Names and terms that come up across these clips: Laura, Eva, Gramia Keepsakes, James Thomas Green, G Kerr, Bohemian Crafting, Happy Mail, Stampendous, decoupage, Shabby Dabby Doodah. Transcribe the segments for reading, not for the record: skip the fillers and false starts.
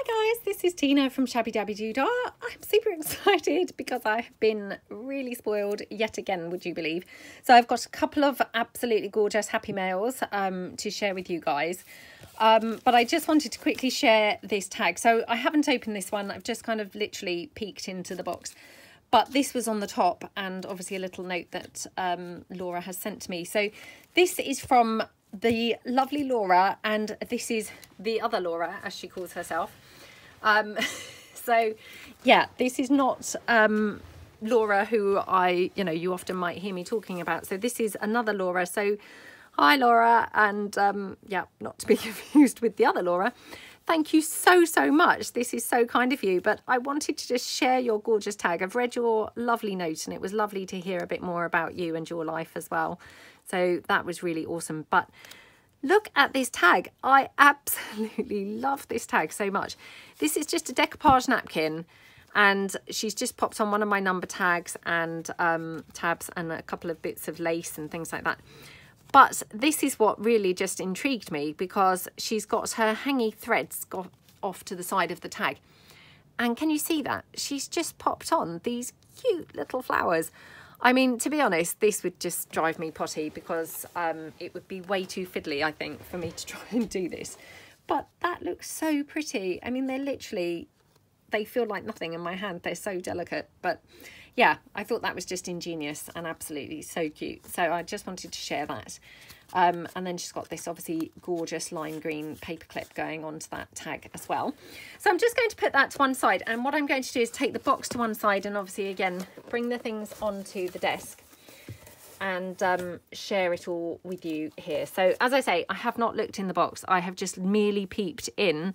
Hi guys, this is Tina from Shabby Dabby Doodah. I'm super excited because I have been really spoiled yet again, would you believe? So I've got a couple of absolutely gorgeous happy mails to share with you guys. But I just wanted to quickly share this tag. So I haven't opened this one, I've just kind of literally peeked into the box. But this was on the top and obviously a little note that Laura has sent to me. So this is from the lovely Laura, and this is the other Laura, as she calls herself. So yeah, this is not Laura who I, you know, you often might hear me talking about. So this is another Laura. So hi Laura, and yeah, not to be confused with the other Laura. Thank you so much. This is so kind of you, but I wanted to just share your gorgeous tag. I've read your lovely note and it was lovely to hear a bit more about you and your life as well. So that was really awesome. But look at this tag. I absolutely love this tag so much. This is just a decoupage napkin and she's just popped on one of my number tags and tabs and a couple of bits of lace and things like that. But this is what really just intrigued me, because she's got her hangy threads off to the side of the tag. And can you see that? She's just popped on these cute little flowers. I mean, to be honest, this would just drive me potty because it would be way too fiddly, I think, for me to try and do this. But that looks so pretty. I mean, they're literally, they feel like nothing in my hand. They're so delicate, but yeah, I thought that was just ingenious and absolutely so cute. So I just wanted to share that. And then she's got this obviously gorgeous lime green paper clip going onto that tag as well. So I'm just going to put that to one side. And what I'm going to do is take the box to one side and obviously again, bring the things onto the desk and share it all with you here. So as I say, I have not looked in the box. I have just merely peeped in,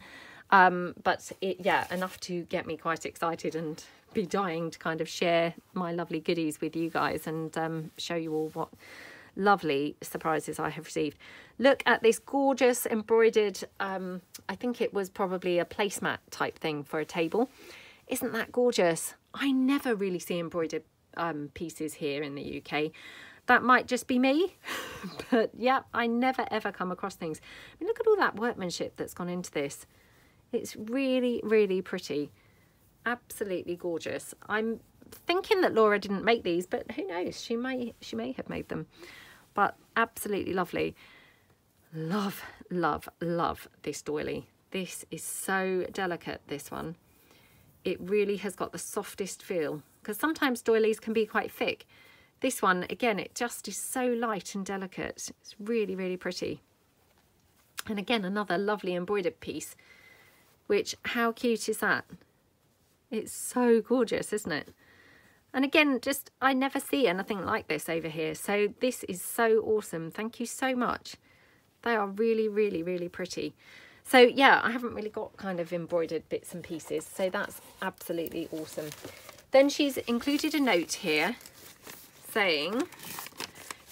but yeah, enough to get me quite excited and be dying to kind of share my lovely goodies with you guys and show you all what lovely surprises I have received. Look at this gorgeous embroidered, I think it was probably a placemat type thing for a table. Isn't that gorgeous? I never really see embroidered pieces here in the UK. That might just be me, but yeah, I never ever come across things. I mean, look at all that workmanship that's gone into this. It's really, really pretty. Absolutely gorgeous. I'm thinking that Laura didn't make these, but who knows, she may have made them. But absolutely lovely. Love this doily. This is so delicate, this one. It really has got the softest feel, because sometimes doilies can be quite thick. This one again, it just is so light and delicate. It's really, really pretty. And again, another lovely embroidered piece, which how cute is that? It's so gorgeous, isn't it? And again, just I never see anything like this over here. So this is so awesome. Thank you so much. They are really, really, really pretty. So yeah, I haven't really got kind of embroidered bits and pieces. So that's absolutely awesome. Then she's included a note here saying,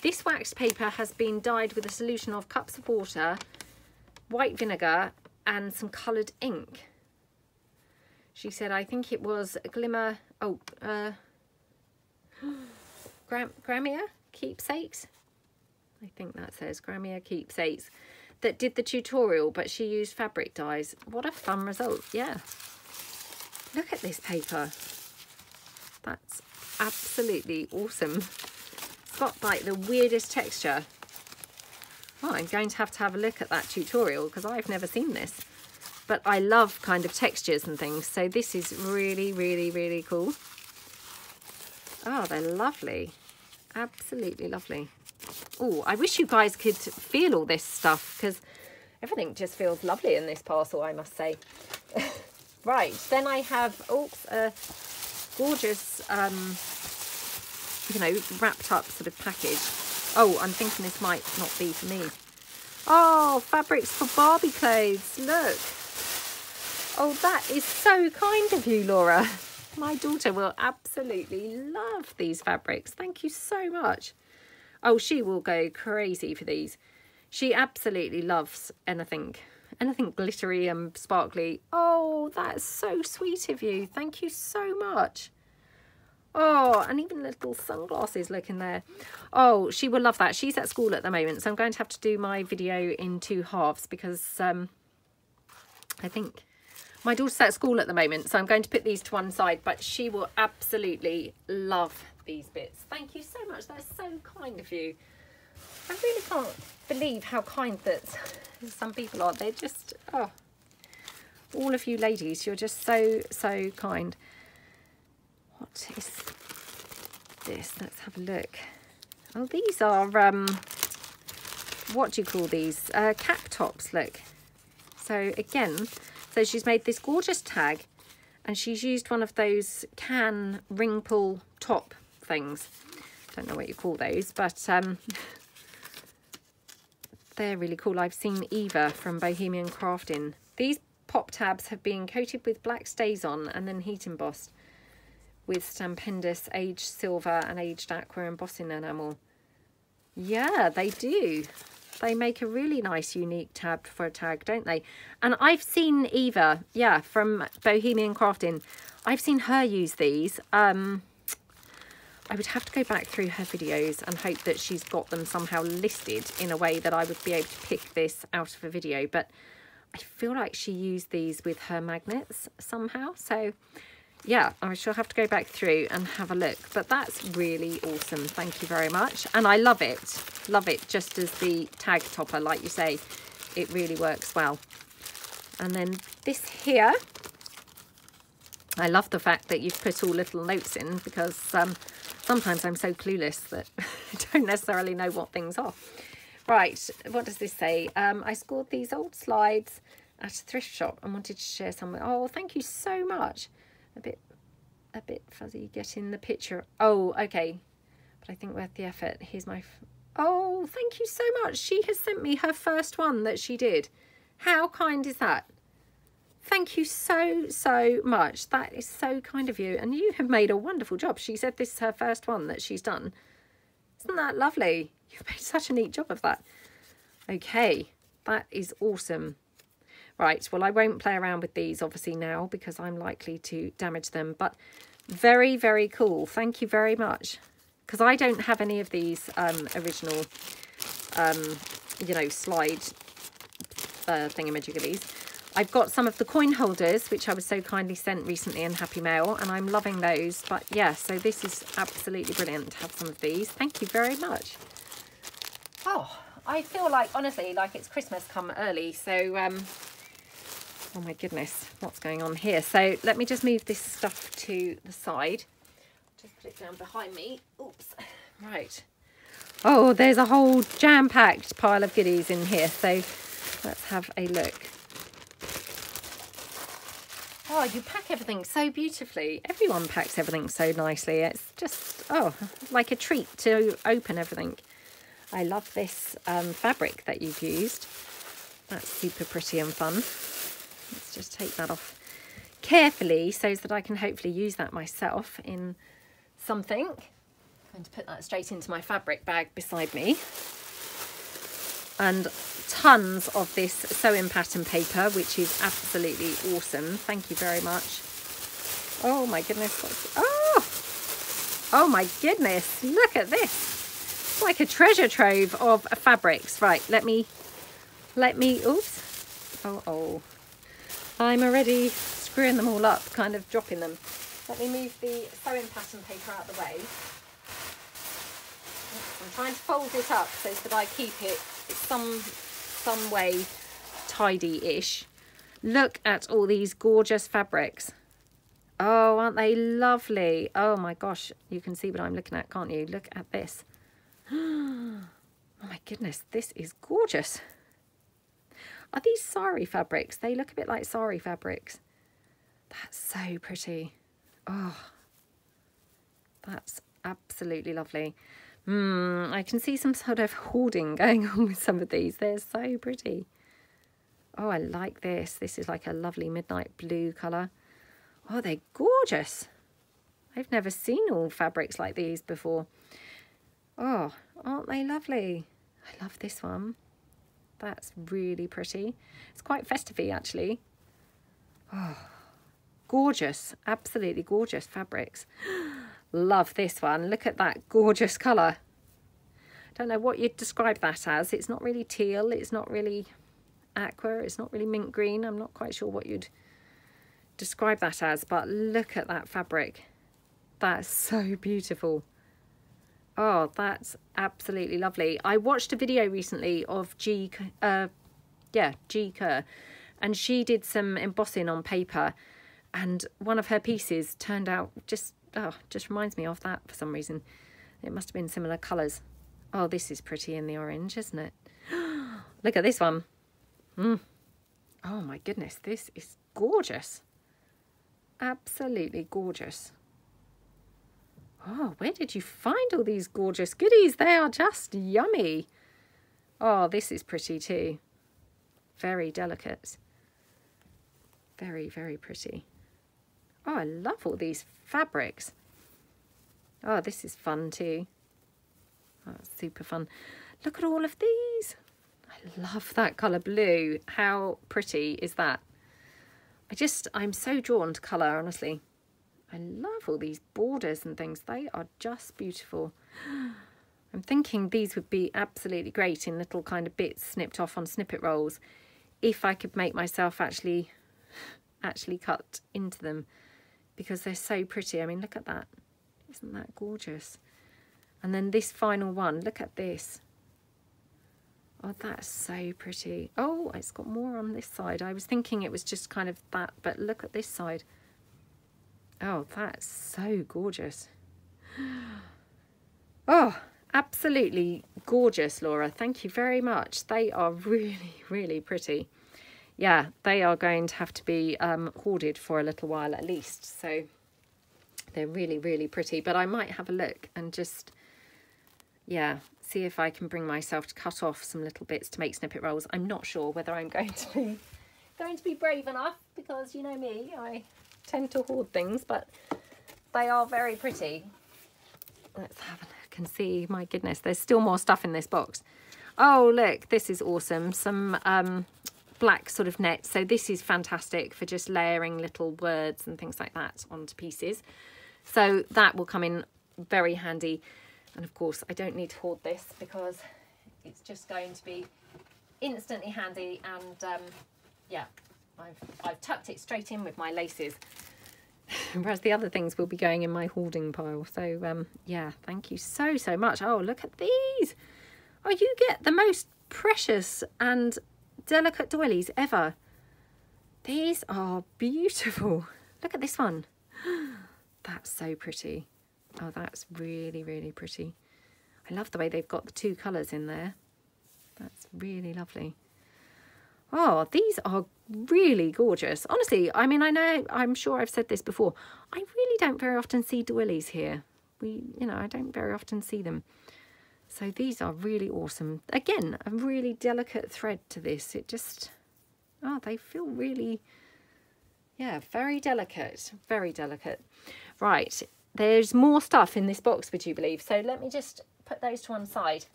this waxed paper has been dyed with a solution of cups of water, white vinegar, and some coloured ink. She said, I think it was Glimmer, Gramia Keepsakes. I think that says Gramia Keepsakes that did the tutorial, but she used fabric dyes. What a fun result, yeah. Look at this paper. That's absolutely awesome. It's got like the weirdest texture. Well, I'm going to have a look at that tutorial because I've never seen this. But I love kind of textures and things. So this is really, really, really cool. Oh, they're lovely. Absolutely lovely. Oh, I wish you guys could feel all this stuff because everything just feels lovely in this parcel, I must say. Right, then I have, oops, a gorgeous, you know, wrapped up sort of package. Oh, I'm thinking this might not be for me. Oh, fabrics for Barbie clothes, look. Oh, that is so kind of you, Laura. My daughter will absolutely love these fabrics. Thank you so much. Oh, she will go crazy for these. She absolutely loves anything glittery and sparkly. Oh, that's so sweet of you. Thank you so much. Oh, and even little sunglasses look in there. Oh, she will love that. She's at school at the moment, so I'm going to have to do my video in two halves because I think My daughter's at school at the moment, so I'm going to put these to one side, but she will absolutely love these bits. Thank you so much. That's so kind of you. I really can't believe how kind that some people are. They're just, oh, all of you ladies, you're just so kind. What is this? Let's have a look. Oh, these are what do you call these? Cap tops, look. So again, so she's made this gorgeous tag and she's used one of those can ring pull top things. Don't know what you call those, but they're really cool. I've seen Eva from Bohemian Crafting. These pop tabs have been coated with black stays on and then heat embossed with Stampendous aged silver and aged aqua embossing enamel. Yeah, they do. They make a really nice unique tab for a tag, don't they? And I've seen Eva, yeah, from Bohemian Crafting. I've seen her use these. I would have to go back through her videos and hope that she's got them somehow listed in a way that I would be able to pick this out of a video. But I feel like she used these with her magnets somehow. So yeah, I shall have to go back through and have a look. But that's really awesome. Thank you very much. And I love it. Love it just as the tag topper, like you say. It really works well. And then this here. I love the fact that you've put all little notes in, because sometimes I'm so clueless that I don't necessarily know what things are. Right, what does this say? I scored these old slides at a thrift shop and wanted to share some. Oh, thank you so much. A bit fuzzy getting the picture. Oh, okay. But I think worth the effort. Here's my... Oh, thank you so much. She has sent me her first one that she did. How kind is that? Thank you so much. That is so kind of you. And you have made a wonderful job. She said this is her first one that she's done. Isn't that lovely? You've made such a neat job of that. Okay, that is awesome. Right, well, I won't play around with these, obviously, now, because I'm likely to damage them. But very, very cool. Thank you very much. Because I don't have any of these original, you know, slide thingamajiggies. I've got some of the coin holders, which I was so kindly sent recently in Happy Mail, and I'm loving those. But, yeah, so this is absolutely brilliant to have some of these. Thank you very much. Oh, I feel like, honestly, like it's Christmas come early, so... Oh my goodness, what's going on here? So let me just move this stuff to the side. Just put it down behind me. Oops. Right. Oh, there's a whole jam-packed pile of goodies in here. So let's have a look. Oh, you pack everything so beautifully. Everyone packs everything so nicely. It's just, oh, like a treat to open everything. I love this fabric that you've used. That's super pretty and fun. Let's just take that off carefully so that I can hopefully use that myself in something. I'm going to put that straight into my fabric bag beside me. And tons of this sewing pattern paper, which is absolutely awesome. Thank you very much. Oh my goodness. What's... Oh! Oh my goodness. Look at this. It's like a treasure trove of fabrics. Right, let me, oops. Oh. I'm already screwing them all up, kind of dropping them. Let me move the sewing pattern paper out of the way. I'm trying to fold it up so that I keep it some way tidy-ish. Look at all these gorgeous fabrics. Oh, aren't they lovely? Oh my gosh, you can see what I'm looking at, can't you? Look at this. Oh my goodness, this is gorgeous. Are these sari fabrics? They look a bit like sari fabrics. That's so pretty. Oh, that's absolutely lovely. I can see some sort of hoarding going on with some of these. They're so pretty. Oh, I like this. This is like a lovely midnight blue colour. Oh, they're gorgeous. I've never seen all fabrics like these before. Oh, aren't they lovely? I love this one. That's really pretty. It's quite festive-y, actually. Oh, gorgeous. Absolutely gorgeous fabrics. Love this one. Look at that gorgeous colour. Don't know what you'd describe that as. It's not really teal. It's not really aqua. It's not really mint green. I'm not quite sure what you'd describe that as, but look at that fabric. That's so beautiful. Oh, that's absolutely lovely. I watched a video recently of G Kerr, and she did some embossing on paper, and one of her pieces turned out just, oh, just reminds me of that for some reason. It must have been similar colours. Oh, this is pretty in the orange, isn't it? Look at this one. Mm. Oh my goodness, this is gorgeous. Absolutely gorgeous. Oh, where did you find all these gorgeous goodies? They are just yummy. Oh, this is pretty too. Very delicate. Very, very pretty. Oh, I love all these fabrics. Oh, this is fun too. Oh, super fun. Look at all of these. I love that colour blue. How pretty is that? I'm so drawn to colour, honestly. I love all these borders and things. They are just beautiful. I'm thinking these would be absolutely great in little kind of bits snipped off on snippet rolls, if I could make myself actually cut into them, because they're so pretty. I mean, look at that. Isn't that gorgeous? And then this final one, look at this. Oh, that's so pretty. Oh, it's got more on this side. I was thinking it was just kind of that, but look at this side. Oh, that's so gorgeous. Oh, absolutely gorgeous, Laura. Thank you very much. They are really, really pretty. Yeah, they are going to have to be hoarded for a little while at least. So they're really, really pretty. But I might have a look and just, yeah, see if I can bring myself to cut off some little bits to make snippet rolls. I'm not sure whether I'm going to be brave enough, because you know me, I tend to hoard things, but they are very pretty. Let's have a look and see. My goodness, there's still more stuff in this box. Oh, look, this is awesome. Some black sort of net. So this is fantastic for just layering little words and things like that onto pieces. So that will come in very handy. And of course, I don't need to hoard this, because it's just going to be instantly handy. And yeah, I've tucked it straight in with my laces, whereas the other things will be going in my hoarding pile. So yeah, thank you so, so much. Oh, look at these. Oh, you get the most precious and delicate doilies ever. These are beautiful. Look at this one. That's so pretty. Oh, that's really, really pretty. I love the way they've got the two colours in there. That's really lovely. Oh, these are really gorgeous. Honestly, I mean, I know, I'm sure I've said this before, I really don't very often see doilies here. You know, I don't very often see them. So these are really awesome. Again, a really delicate thread to this. It just, oh, they feel really, yeah, very delicate, very delicate. Right, there's more stuff in this box, would you believe? So let me just put those to one side.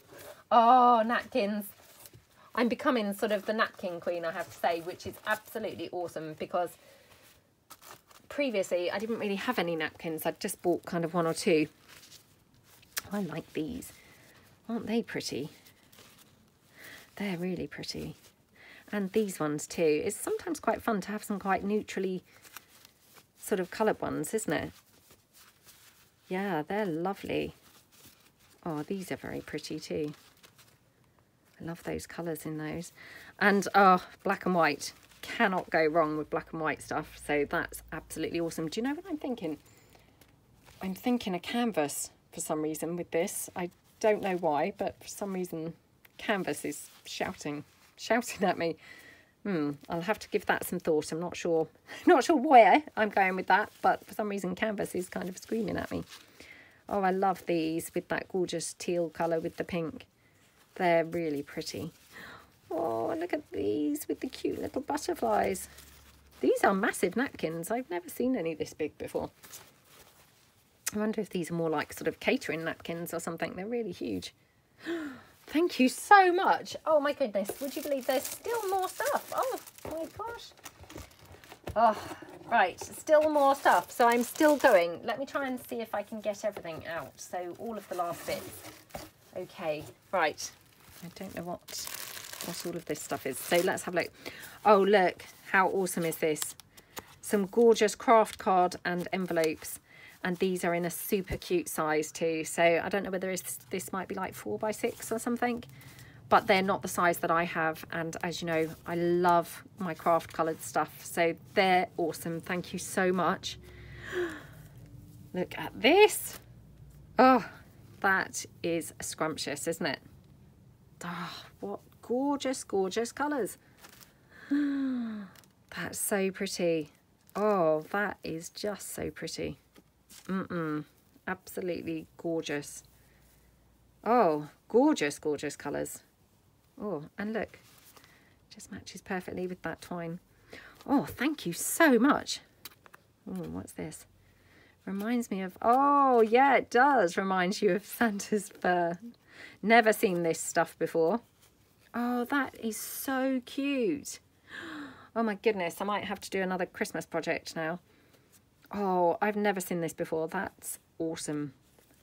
Oh, napkins. I'm becoming sort of the napkin queen, I have to say, which is absolutely awesome, because previously I didn't really have any napkins. I'd just bought kind of one or two. I like these. Aren't they pretty? They're really pretty. And these ones too. It's sometimes quite fun to have some quite neutrally sort of coloured ones, isn't it? Yeah, they're lovely. Oh, these are very pretty too. I love those colours in those. And oh, black and white. Cannot go wrong with black and white stuff. So that's absolutely awesome. Do you know what I'm thinking? I'm thinking a canvas for some reason with this. I don't know why, but for some reason canvas is shouting at me. I'll have to give that some thought. I'm not sure where I'm going with that, but for some reason canvas is kind of screaming at me. Oh, I love these with that gorgeous teal colour with the pink. They're really pretty. Oh, look at these with the cute little butterflies. These are massive napkins. I've never seen any this big before. I wonder if these are more like sort of catering napkins or something. They're really huge. Thank you so much. Oh my goodness, would you believe there's still more stuff? Oh my gosh. Oh, right, still more stuff. So I'm still going. Let me try and see if I can get everything out. So all of the last bits. Okay, right. I don't know what all of this stuff is. So let's have a look. Oh, look, how awesome is this? some gorgeous craft card and envelopes, and these are in a super cute size too. So I don't know whether this might be like 4 by 6 or something, but they're not the size that I have, and as you know, I love my craft coloured stuff, so they're awesome. Thank you so much. Look at this. Oh, that is scrumptious, isn't it? Oh, what gorgeous, gorgeous colours. That's so pretty. Oh, that is just so pretty. Absolutely gorgeous. Oh, gorgeous, gorgeous colours. Oh, and look, just matches perfectly with that twine. Oh, thank you so much. Oh, what's this? Reminds me of, oh yeah, it does. Reminds you of Santa's fur. Never seen this stuff before. Oh, that is so cute. Oh my goodness, I might have to do another Christmas project now. Oh, I've never seen this before. That's awesome.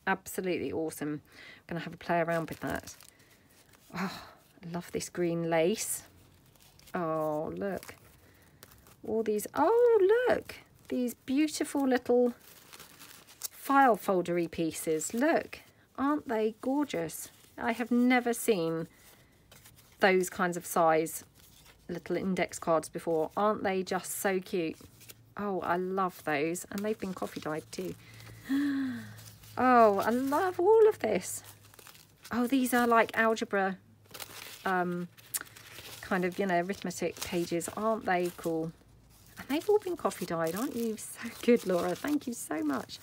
Absolutely awesome. I'm gonna have a play around with that. Oh, I love this green lace. Oh, look. All these, oh look. These beautiful little file foldery pieces. Look, aren't they gorgeous? I have never seen those kinds of size little index cards before. Aren't they just so cute? Oh, I love those, and they've been coffee dyed too. Oh, I love all of this. Oh, these are like algebra, kind of, you know, arithmetic pages. Aren't they cool? And they've all been coffee dyed. Aren't you so good, Laura? Thank you so much.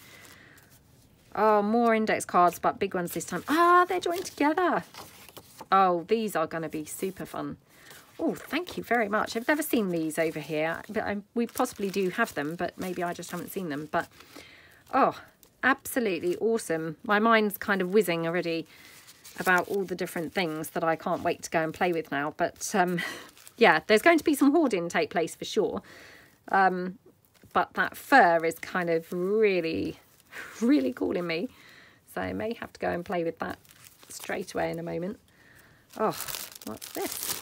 Oh, more index cards, but big ones this time. Ah, they're joined together. Oh, these are going to be super fun. Oh, thank you very much. I've never seen these over here, but we possibly do have them, but maybe I just haven't seen them. But oh, absolutely awesome. My mind's kind of whizzing already about all the different things that I can't wait to go and play with now. But yeah, there's going to be some hoarding take place for sure. But that fur is kind of really calling me, so I may have to go and play with that straight away in a moment. Oh, what's this?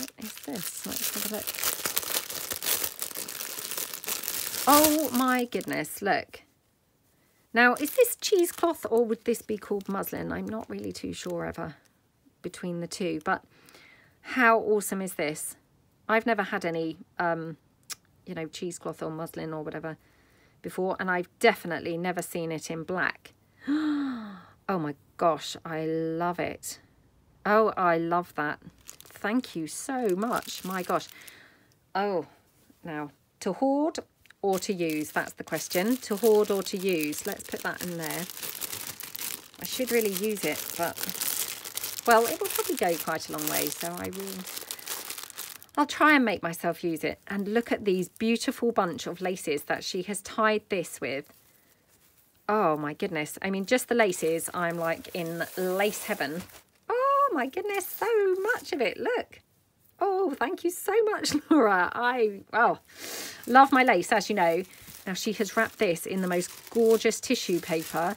What is this? Let's have a look. Oh my goodness, look. Now, is this cheesecloth or would this be called muslin? I'm not really too sure ever between the two, but how awesome is this? I've never had any, you know, cheesecloth or muslin or whatever before, and I've definitely never seen it in black. Oh my gosh, I love it. Oh, I love that. Thank you so much. My gosh. Oh, now, to hoard or to use? That's the question. To hoard or to use? Let's put that in there. I should really use it, but, well, it will probably go quite a long way, so I will... I'll try and make myself use it. And look at these beautiful bunch of laces that she has tied this with. Oh my goodness. I mean, just the laces, I'm like in lace heaven. Oh my goodness, so much of it, look. Oh, thank you so much, Laura. I love my lace, as you know. Now she has wrapped this in the most gorgeous tissue paper,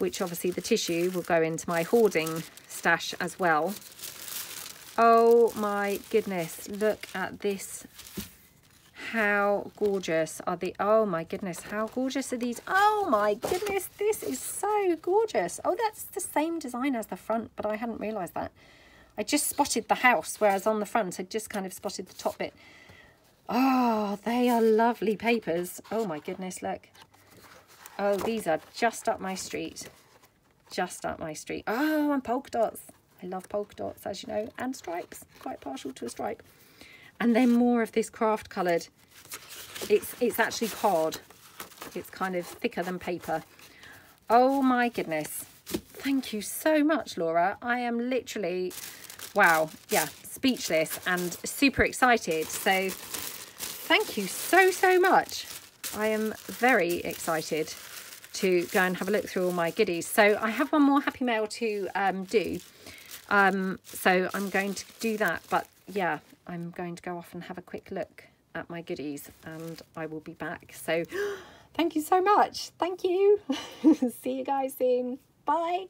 which obviously the tissue will go into my hoarding stash as well. Oh my goodness, look at this. How gorgeous are the, oh my goodness, how gorgeous are these? Oh my goodness, this is so gorgeous. Oh, that's the same design as the front, but I hadn't realised that. I just spotted the house, whereas on the front I just kind of spotted the top bit. Oh, they are lovely papers. Oh my goodness, look. Oh, these are just up my street. Just up my street. Oh, and polka dots. I love polka dots, as you know, and stripes. Quite partial to a stripe. And then more of this craft coloured. It's actually card. It's kind of thicker than paper. Oh my goodness. Thank you so much, Laura. I am literally, wow, yeah, speechless and super excited. So thank you so much. I am very excited to go and have a look through all my goodies. So I have one more happy mail to do. So I'm going to do that, but yeah, I'm going to go off and have a quick look at my goodies and I will be back. So thank you so much. Thank you. See you guys soon. Bye.